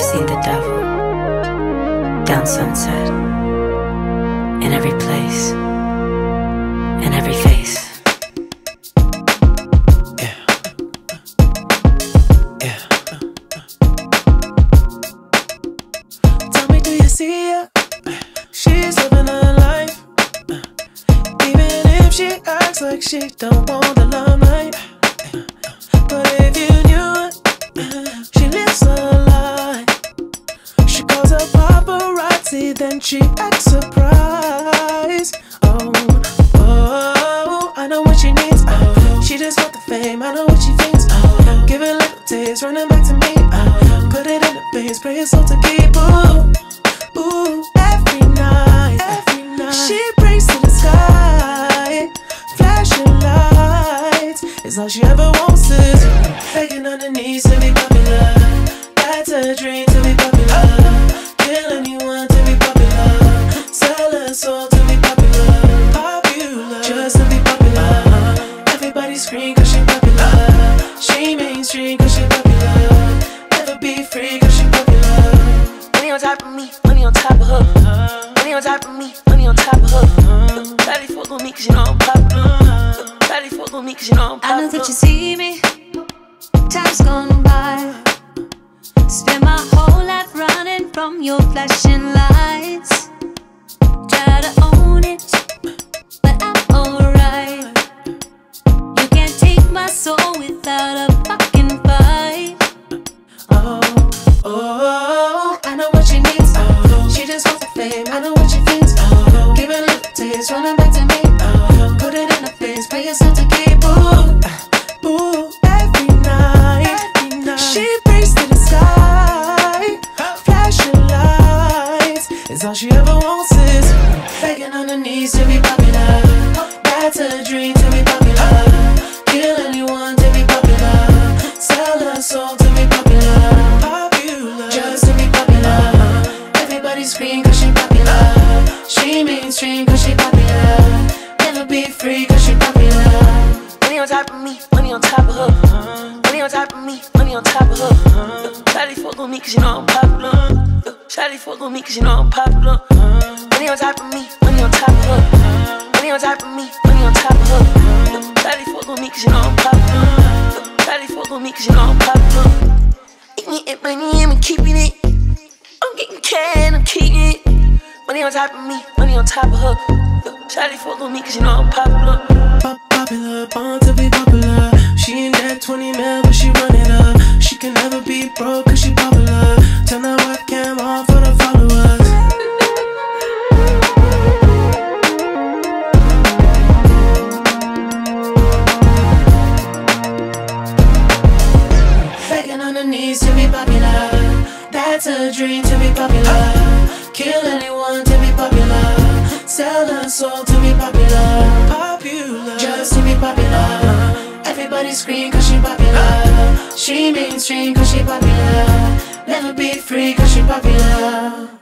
I've seen the devil down Sunset, in every place, in every face. Tell me, do you see her? She's living her life, even if she acts like she don't want the limelight. But if you knew it, she lives a lie. She calls her paparazzi, then she acts surprised. Oh, oh, I know what she needs. Oh, she just got the fame, I know what she thinks. Oh, give it little taste, run it back to me. Oh, put it in the face, pray it's all to keep. Ooh, ooh, every night, she prays to the sky. Flashing lights is all she ever wants is begging on her knees to be popular. That's her dream, to be popular. Kill anyone to be popular. Sell her soul to be popular. Popular, just to be popular. Everybody scream 'cause she popular. She mainstream 'cause she popular. Never be free 'cause she popular. Money on top of me, money on top of her. Money on top of me, money on top of her. Daddy fuck on me 'cause you know I'm popular. Daddy fuck on me 'cause you know I'm popular. I know that you see me. Time's gone by. Spend my whole life running from your flashing lights. Try to own it, but I'm alright. You can't take my soul without a fucking fight. Oh, oh, I know what she needs. Oh, she just wants the fame, I know what she thinks. Oh, give it little taste, running back to me. Oh, put it in her face, pay yourself to keep. Ooh, ooh, every night, every night. She all she ever wants is begging on her knees to be popular. That's her dream, to be popular. Kill anyone to be popular. Sell her soul to be popular. Popular, just to be popular. Everybody scream 'cause she popular. She mainstream 'cause she popular. Never be free 'cause she popular. Money on top of me, money on top of her. Money on top of me, money on top of her. Daddy fuck on me 'cause you know I'm popular. Shawty fuck with me 'cause you know I'm popular. Money on top of me, money on top of her. Money on top of me, money on top of her. Shawty fuck with me 'cause you know I'm popular. Shawty fuck with me 'cause you know I'm popular. Eating it, money, I'm keeping it. I'm getting cash, I'm keeping it. Money on top of me, money on top of her. Shawty fuck with me 'cause you know I'm popular. Popular, born to be popular. She ain't that 20 mil, but she run it up. She can never be broke 'cause she popular. Turn that webcam off for the followers. Begging on her knees to be popular. That's her dream, to be popular. Kill anyone to be popular. Sell her soul to be popular. Popular, just to be popular. Everybody scream 'cause she popular. She mainstream 'cause she popular. Never be free 'cause she popular.